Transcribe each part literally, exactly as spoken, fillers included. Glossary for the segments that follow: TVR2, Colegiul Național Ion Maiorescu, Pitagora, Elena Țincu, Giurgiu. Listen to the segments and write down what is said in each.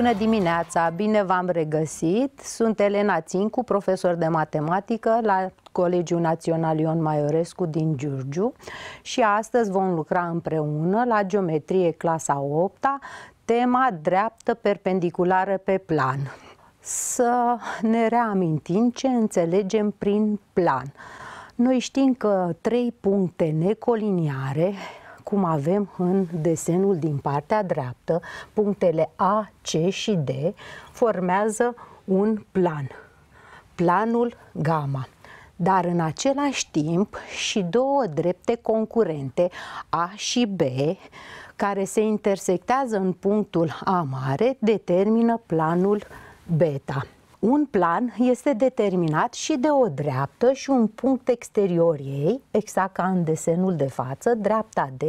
Bună dimineața, bine v-am regăsit. Sunt Elena Țincu, profesor de matematică la Colegiul Național Ion Maiorescu din Giurgiu și astăzi vom lucra împreună la geometrie clasa a opta, tema dreaptă perpendiculară pe plan. Să ne reamintim ce înțelegem prin plan. Noi știm că trei puncte necoliniare, cum avem în desenul din partea dreaptă, punctele A, C și D, formează un plan, planul gamma. Dar în același timp și două drepte concurente, A și B, care se intersectează în punctul A mare, determină planul beta. Un plan este determinat și de o dreaptă și un punct exterior ei, exact ca în desenul de față, dreapta D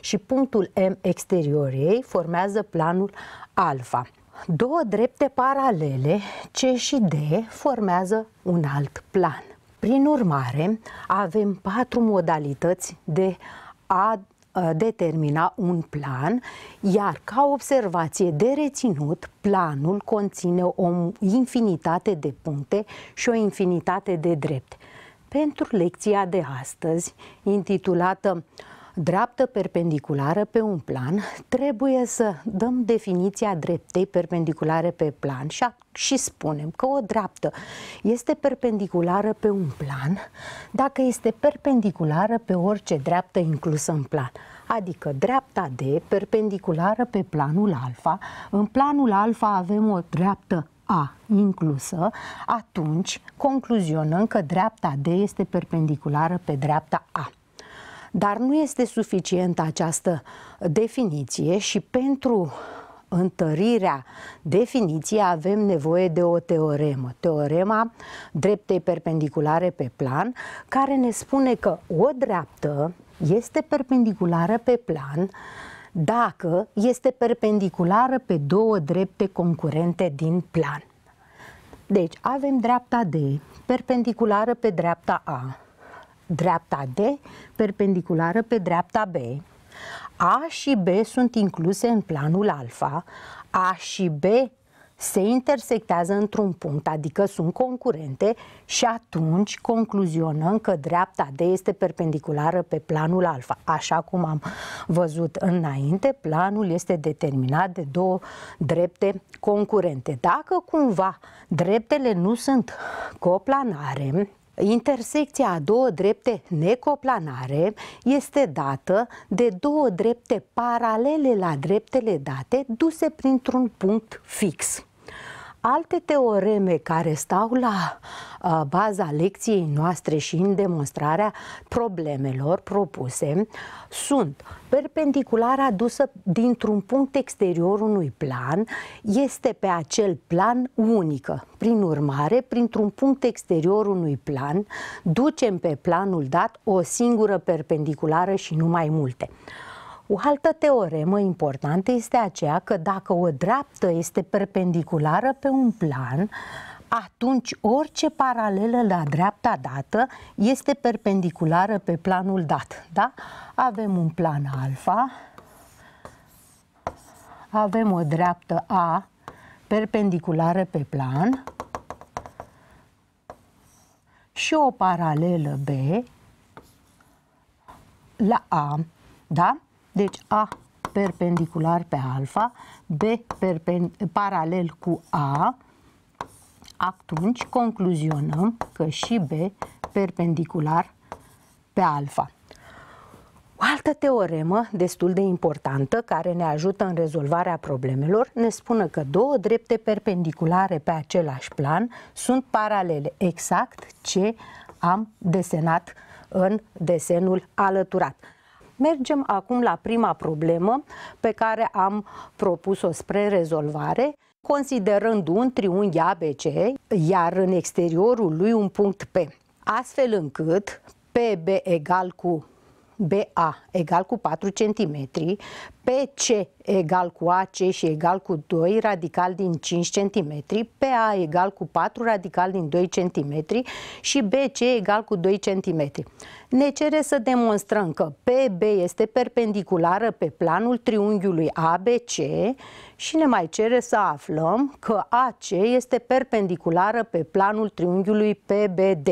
și punctul M exterior ei formează planul alfa. Două drepte paralele, C și D, formează un alt plan. Prin urmare, avem patru modalități de a determina un plan, iar ca observație de reținut, planul conține o infinitate de puncte și o infinitate de drepte. Pentru lecția de astăzi, intitulată Dreaptă perpendiculară pe un plan, trebuie să dăm definiția dreptei perpendiculare pe plan și, a, și spunem că o dreaptă este perpendiculară pe un plan dacă este perpendiculară pe orice dreaptă inclusă în plan. Adică dreapta D perpendiculară pe planul alfa, în planul alfa avem o dreaptă A inclusă, atunci concluzionăm că dreapta D este perpendiculară pe dreapta A. Dar nu este suficientă această definiție și pentru întărirea definiției avem nevoie de o teoremă. Teorema dreptei perpendiculare pe plan, care ne spune că o dreaptă este perpendiculară pe plan dacă este perpendiculară pe două drepte concurente din plan. Deci avem dreapta D perpendiculară pe dreapta A, dreapta D perpendiculară pe dreapta B. A și B sunt incluse în planul alfa. A și B se intersectează într-un punct, adică sunt concurente și atunci concluzionăm că dreapta D este perpendiculară pe planul alfa. Așa cum am văzut înainte, planul este determinat de două drepte concurente. Dacă cumva dreptele nu sunt coplanare, intersecția a două drepte necoplanare este dată de două drepte paralele la dreptele date duse printr-un punct fix. Alte teoreme care stau la a, baza lecției noastre și în demonstrarea problemelor propuse sunt perpendiculara dusă dintr-un punct exterior unui plan este pe acel plan unică. Prin urmare, printr-un punct exterior unui plan, ducem pe planul dat o singură perpendiculară și nu mai multe. O altă teoremă importantă este aceea că dacă o dreaptă este perpendiculară pe un plan, atunci orice paralelă la dreapta dată este perpendiculară pe planul dat. Da? Avem un plan alfa, avem o dreaptă A perpendiculară pe plan și o paralelă B la A. Da? Deci A perpendicular pe alfa, B perpen, paralel cu A, atunci concluzionăm că și B perpendicular pe alfa. O altă teoremă destul de importantă care ne ajută în rezolvarea problemelor ne spune că două drepte perpendiculare pe același plan sunt paralele, exact ce am desenat în desenul alăturat. Mergem acum la prima problemă pe care am propus-o spre rezolvare, considerând un triunghi A B C, iar în exteriorul lui un punct P, astfel încât P B egal cu B A egal cu patru centimetri, P C egal cu A C și egal cu doi radical din cinci centimetri, P A egal cu patru radical din doi centimetri și B C egal cu doi centimetri. Ne cere să demonstrăm că P B este perpendiculară pe planul triunghiului A B C și ne mai cere să aflăm că A C este perpendiculară pe planul triunghiului P B D.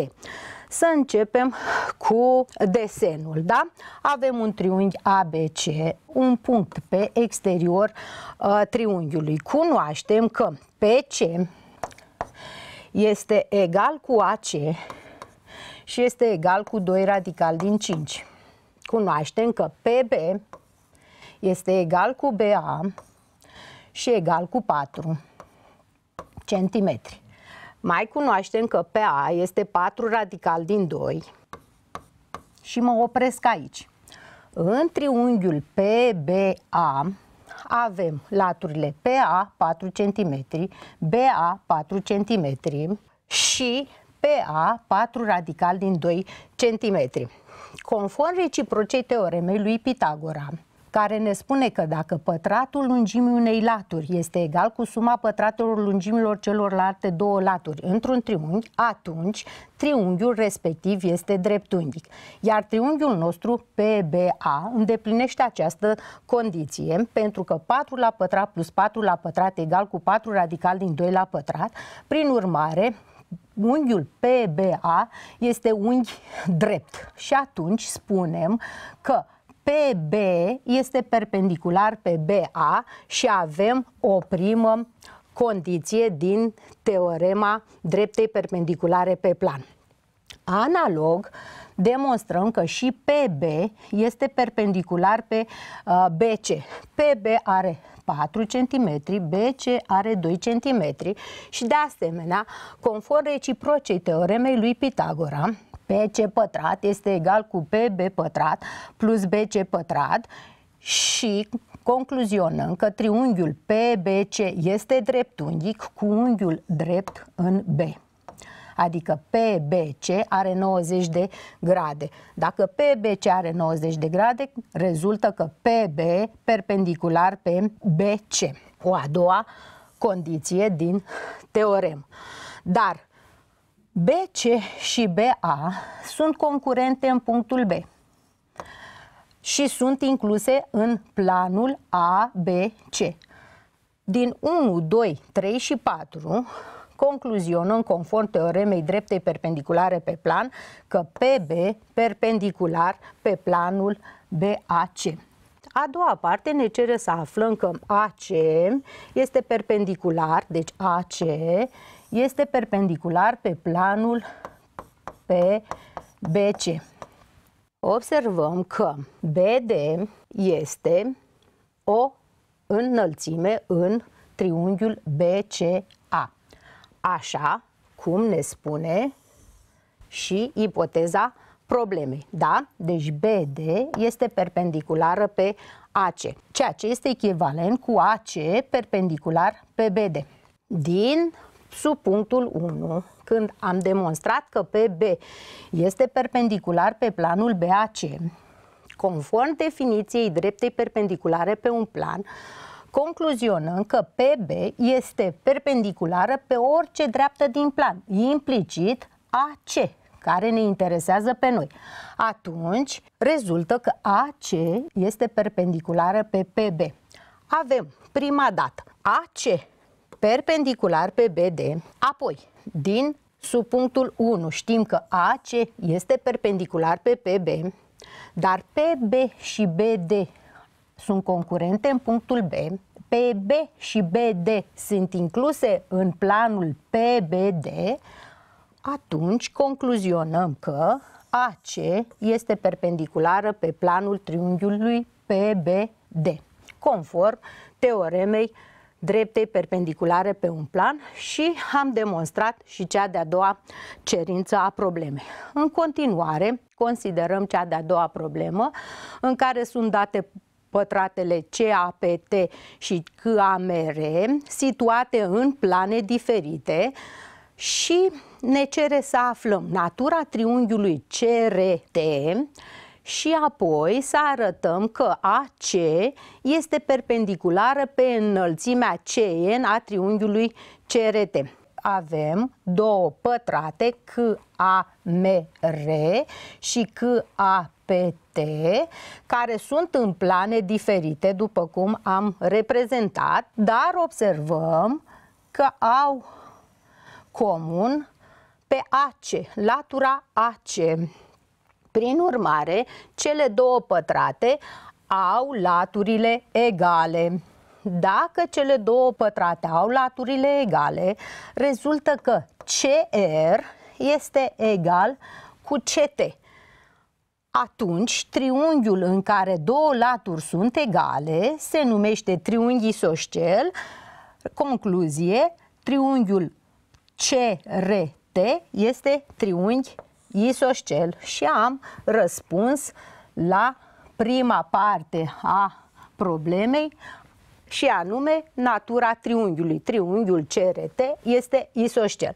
Să începem cu desenul, da? Avem un triunghi A B C, un punct pe exterior uh, triunghiului. Cunoaștem că P C este egal cu A C și este egal cu doi radical din cinci. Cunoaștem că P B este egal cu B A și egal cu patru centimetri. Mai cunoaștem că P A este patru radical din doi și mă opresc aici. În triunghiul P B A avem laturile P A patru centimetri, B A patru centimetri și P A patru radical din doi centimetri. Conform reciprocei teoremei lui Pitagora, care ne spune că dacă pătratul lungimii unei laturi este egal cu suma pătratelor lungimilor celorlalte două laturi într-un triunghi, atunci triunghiul respectiv este dreptunghic. Iar triunghiul nostru P B A îndeplinește această condiție, pentru că patru la pătrat plus patru la pătrat egal cu patru radical din doi la pătrat. Prin urmare, unghiul P B A este unghi drept și atunci spunem că P B este perpendicular pe B A și avem o primă condiție din teorema dreptei perpendiculare pe plan. Analog, demonstrăm că și P B este perpendicular pe uh, B C. P B are patru centimetri, B C are doi centimetri și de asemenea, conform reciprocei teoremei lui Pitagora, P C pătrat este egal cu P B pătrat plus B C pătrat și concluzionăm că triunghiul P B C este dreptunghic cu unghiul drept în B. Adică P B C are nouăzeci de grade. Dacă P B C are nouăzeci de grade, rezultă că P B perpendicular pe B C. O a doua condiție din teorem. Dar B C și B A sunt concurente în punctul B și sunt incluse în planul A B C. Din unu, doi, trei și patru concluzionăm conform teoremei dreptei perpendiculare pe plan că P B perpendicular pe planul B A C. A doua parte ne cere să aflăm că A C este perpendicular, deci A C este perpendicular pe planul P B C. Observăm că B D este o înălțime în triunghiul B C A, așa cum ne spune și ipoteza problemei, da? Deci B D este perpendiculară pe A C, ceea ce este echivalent cu A C perpendicular pe B D. Din sub punctul unu, când am demonstrat că P B este perpendicular pe planul B A C, conform definiției dreptei perpendiculare pe un plan, concluzionăm că P B este perpendiculară pe orice dreaptă din plan, implicit A C, care ne interesează pe noi. Atunci, rezultă că A C este perpendiculară pe P B. Avem prima dată A C perpendicular pe B D, apoi din subpunctul unu știm că A C este perpendicular pe P B, dar P B și B D sunt concurente în punctul B, P B și B D sunt incluse în planul P B D, atunci concluzionăm că A C este perpendiculară pe planul triunghiului P B D, conform teoremei dreptei perpendiculare pe un plan și am demonstrat și cea de-a doua cerință a problemei. În continuare, considerăm cea de-a doua problemă în care sunt date pătratele C A P T și C A M R situate în plane diferite și ne cere să aflăm natura triunghiului C R T și apoi să arătăm că A C este perpendiculară pe înălțimea C N a triunghiului C R T. Avem două pătrate C A M R și C A P T care sunt în plane diferite, după cum am reprezentat, dar observăm că au comun pe A C, latura A C. Prin urmare, cele două pătrate au laturile egale. Dacă cele două pătrate au laturile egale, rezultă că C R este egal cu C T. Atunci, triunghiul în care două laturi sunt egale se numește triunghi isoscel. Concluzie, triunghiul C R T este triunghi isoscel și am răspuns la prima parte a problemei, și anume natura triunghiului. Triunghiul C R T este isoscel.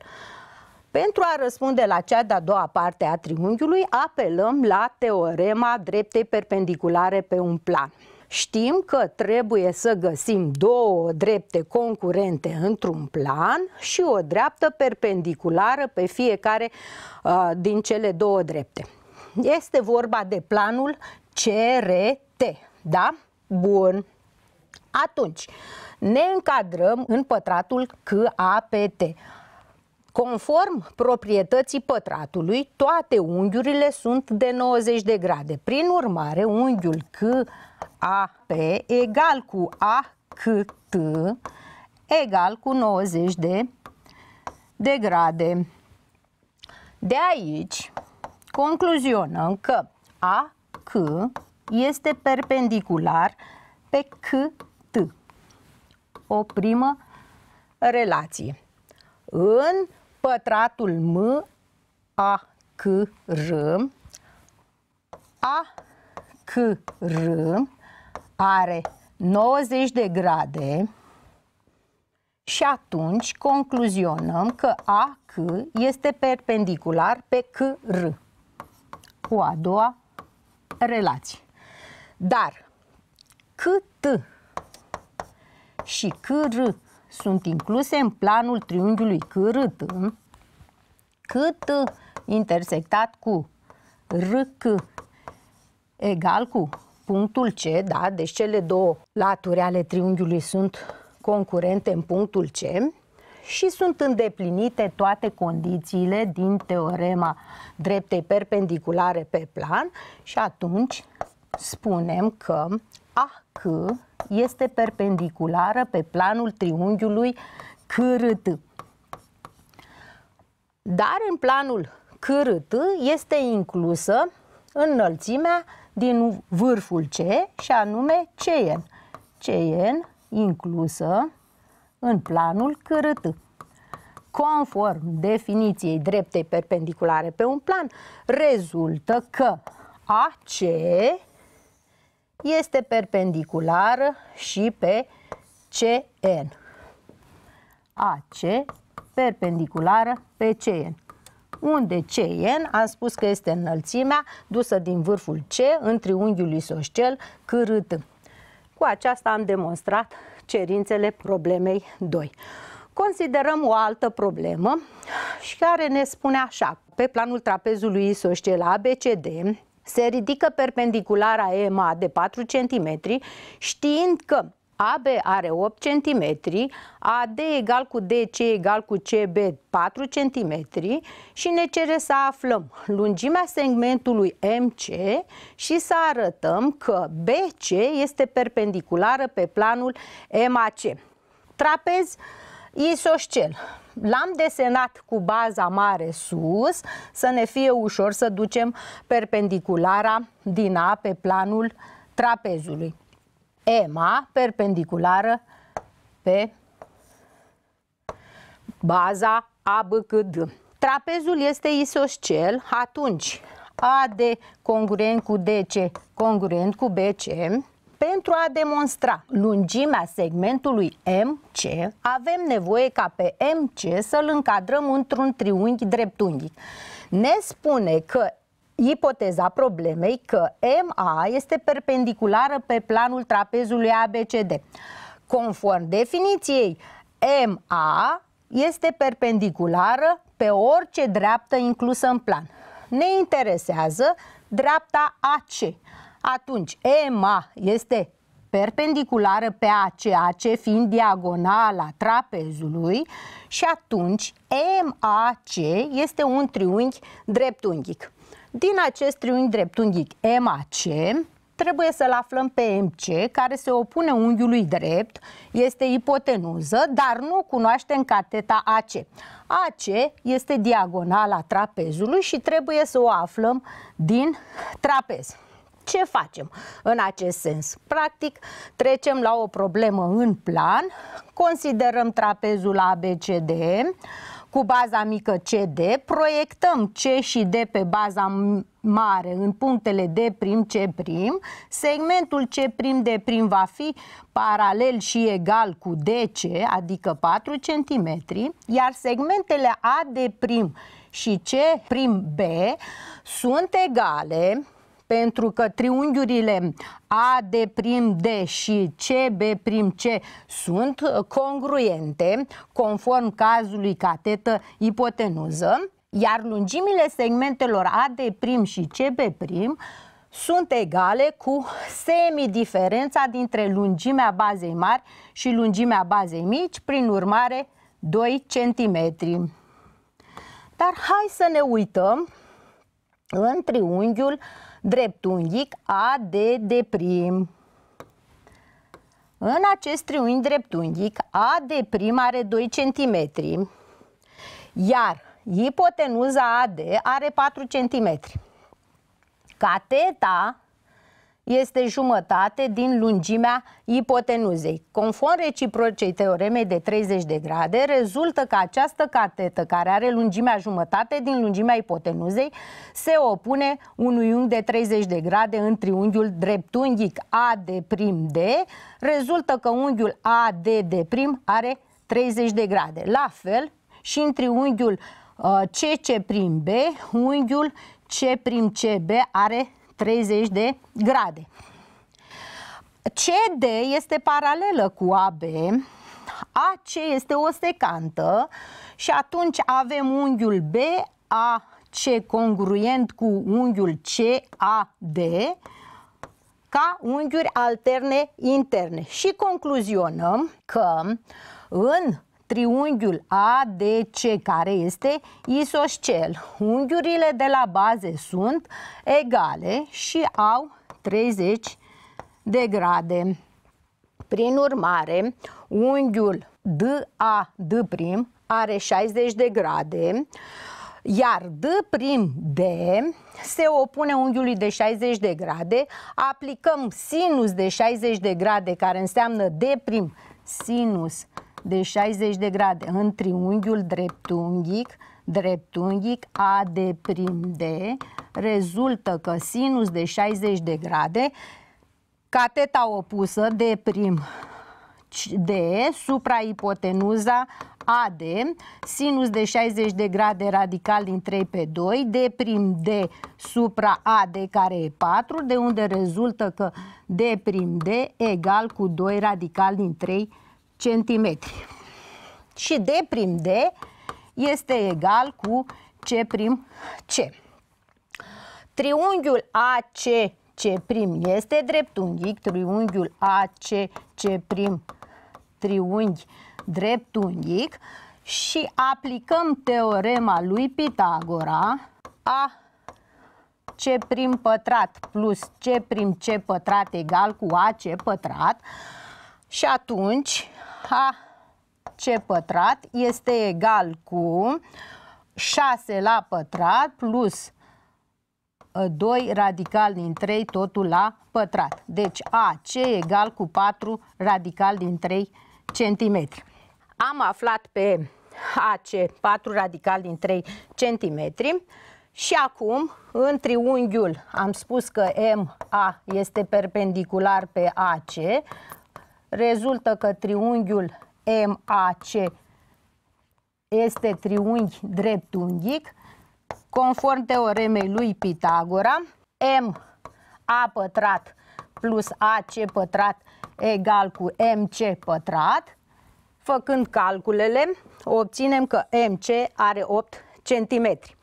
Pentru a răspunde la cea de-a doua parte a triunghiului, apelăm la teorema dreptei perpendiculare pe un plan. Știm că trebuie să găsim două drepte concurente într-un plan și o dreaptă perpendiculară pe fiecare uh, din cele două drepte. Este vorba de planul C R T, da? Bun. Atunci, ne încadrăm în pătratul C A P T. Conform proprietății pătratului, toate unghiurile sunt de nouăzeci de grade. Prin urmare, unghiul C A P egal cu A C T egal cu nouăzeci de grade. De aici, concluzionăm că A C este perpendicular pe C T. O primă relație. În pătratul M, A, C, R, A, C, R are nouăzeci de grade și atunci concluzionăm că A, C este perpendicular pe C, R. O a doua relație. Dar C T și C R sunt incluse în planul triunghiului C R T, C T intersectat cu R C egal cu punctul C, da? Deci cele două laturi ale triunghiului sunt concurente în punctul C și sunt îndeplinite toate condițiile din teorema dreptei perpendiculare pe plan și atunci spunem că A C este perpendiculară pe planul triunghiului C R T. Dar în planul C R T este inclusă înălțimea din vârful C și anume C N. C N inclusă în planul C R T. Conform definiției dreptei perpendiculare pe un plan, rezultă că A C este perpendiculară și pe C N. A C perpendiculară pe C N. Unde C N, am spus că este înălțimea dusă din vârful C în triunghiul isoscel C R T. Cu aceasta am demonstrat cerințele problemei doi. Considerăm o altă problemă și care ne spune așa. Pe planul trapezului isoscel A B C D, se ridică perpendiculara E M A de patru centimetri, știind că A B are opt centimetri, A D egal cu D C egal cu C B patru centimetri și ne cere să aflăm lungimea segmentului M C și să arătăm că B C este perpendiculară pe planul M A C. Trapez isoscel. L-am desenat cu baza mare sus, să ne fie ușor să ducem perpendiculara din A pe planul trapezului. E M A perpendiculară pe baza A B C D. Trapezul este isoscel, atunci A D congruent cu D C congruent cu B C. Pentru a demonstra lungimea segmentului M C, avem nevoie ca pe M C să-l încadrăm într-un triunghi dreptunghic. Ne spune că ipoteza problemei că M A este perpendiculară pe planul trapezului A B C D. Conform definiției, M A este perpendiculară pe orice dreaptă inclusă în plan. Ne interesează dreapta A C. Atunci, M A este perpendiculară pe A C, A C fiind diagonala trapezului, și atunci M A C este un triunghi dreptunghic. Din acest triunghi dreptunghic M A C trebuie să-l aflăm pe M C, care se opune unghiului drept, este ipotenuză, dar nu cunoaștem cateta A C. A C este diagonala trapezului și trebuie să o aflăm din trapez. Ce facem în acest sens? Practic, trecem la o problemă în plan, considerăm trapezul A B C D cu baza mică C D, proiectăm C și D pe baza mare în punctele D', C', segmentul C', D' va fi paralel și egal cu D C, adică patru centimetri, iar segmentele A D' și C', B sunt egale, pentru că triunghiurile A D' D și C B' C sunt congruente, conform cazului catetă ipotenuză, iar lungimile segmentelor A D' și C B' sunt egale cu semidiferența dintre lungimea bazei mari și lungimea bazei mici, prin urmare doi centimetri. Dar hai să ne uităm în triunghiul dreptunghic A D D'. În acest triunghi dreptunghic A D' are doi centimetri, iar ipotenuza A D are patru centimetri. Cateta este jumătate din lungimea ipotenuzei. Conform reciprocei teoremei de treizeci de grade, rezultă că această catetă, care are lungimea jumătate din lungimea ipotenuzei, se opune unui unghi de treizeci de grade în triunghiul dreptunghic A D'. Rezultă că unghiul A D' are treizeci de grade. La fel și în triunghiul uh, C C', unghiul C C B are treizeci de grade. C D este paralelă cu A B, A C este o secantă și atunci avem unghiul B A C congruent cu unghiul C A D ca unghiuri alterne interne. Și concluzionăm că în triunghiul A D C, care este isoscel, unghiurile de la baze sunt egale și au treizeci de grade. Prin urmare, unghiul D A D' are șaizeci de grade, iar D'D se opune unghiului de șaizeci de grade. Aplicăm sinus de șaizeci de grade, care înseamnă D' sinus de șaizeci de grade în triunghiul dreptunghic, dreptunghic A D'. Rezultă că sinus de șaizeci de grade, cateta opusă D', D supra ipotenuza A D, sinus de șaizeci de grade radical din trei pe doi, D', D supra A D, care e patru, de unde rezultă că D', D egal cu doi radical din trei centimetri. Și D', D este egal cu C', C. Triunghiul A C C' este dreptunghic, triunghiul A C C' triunghi dreptunghic, și aplicăm teorema lui Pitagora: A C' pătrat plus C', C' pătrat egal cu A C pătrat. Și atunci A C pătrat este egal cu șase la pătrat plus doi radical din trei, totul la pătrat. Deci A C egal cu patru radical din trei centimetri. Am aflat pe A C patru radical din trei centimetri. Și acum, în triunghiul, am spus că M A este perpendicular pe A C. Rezultă că triunghiul M A C este triunghi dreptunghic Conform teoremei lui Pitagora, m a pătrat plus ac pătrat egal cu mc pătrat. Făcând calculele, obținem că mc are opt centimetri.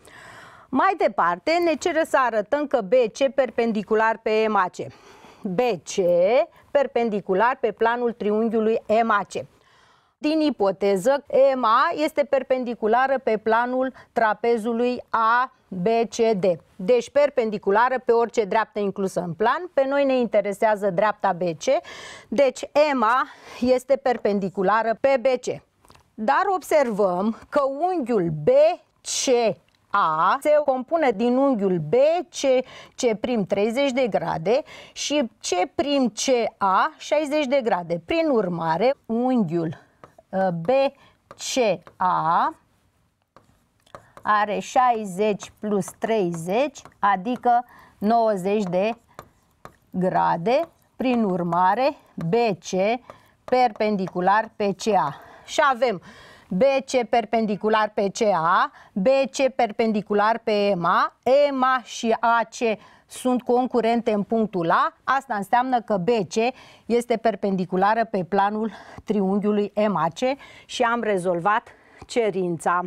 Mai departe, ne cere să arătăm că B C perpendicular pe M A C. B C perpendicular pe planul triunghiului M A C. Din ipoteză, M A este perpendiculară pe planul trapezului A B C D. Deci perpendiculară pe orice dreaptă inclusă în plan. Pe noi ne interesează dreapta B C. Deci M A este perpendiculară pe B C. Dar observăm că unghiul B C A se compune din unghiul B C C' treizeci de grade și C'C A șaizeci de grade. Prin urmare, unghiul B C A are șaizeci plus treizeci, adică nouăzeci de grade. Prin urmare, B C perpendicular pe C A. Și avem B C perpendicular pe C A, B C perpendicular pe M A, M A și A C sunt concurente în punctul A, asta înseamnă că B C este perpendiculară pe planul triunghiului M A C și am rezolvat cerința.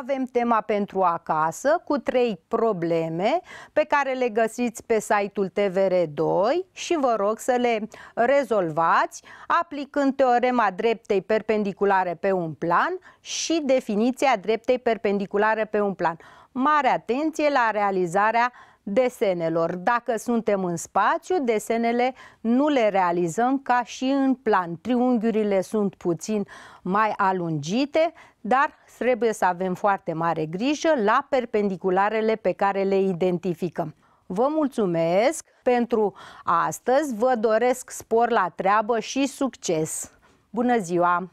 Avem tema pentru acasă cu trei probleme pe care le găsiți pe site-ul T V R doi și vă rog să le rezolvați aplicând teorema dreptei perpendiculare pe un plan și definiția dreptei perpendiculare pe un plan. Mare atenție la realizarea desenelor. Dacă suntem în spațiu, desenele nu le realizăm ca și în plan. Triunghiurile sunt puțin mai alungite, dar trebuie să avem foarte mare grijă la perpendicularele pe care le identificăm. Vă mulțumesc pentru astăzi, vă doresc spor la treabă și succes! Bună ziua!